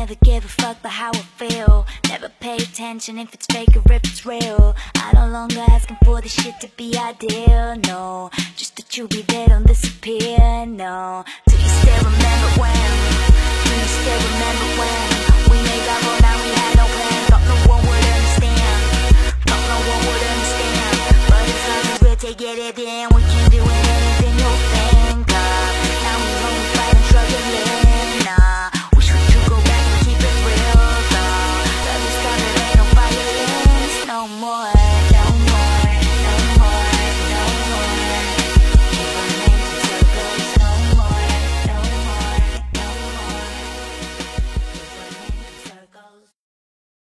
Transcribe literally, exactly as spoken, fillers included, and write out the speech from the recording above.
never give a fuck about how I feel. Never pay attention if it's fake or if it's real. I no longer asking for this shit to be ideal, no. Just that you be there, don't disappear, no. Do you still remember when? Do you still remember when? We made our own, now we had no plan. Thought no one would understand. Thought no one would understand. But it's time to take it in, we can do it.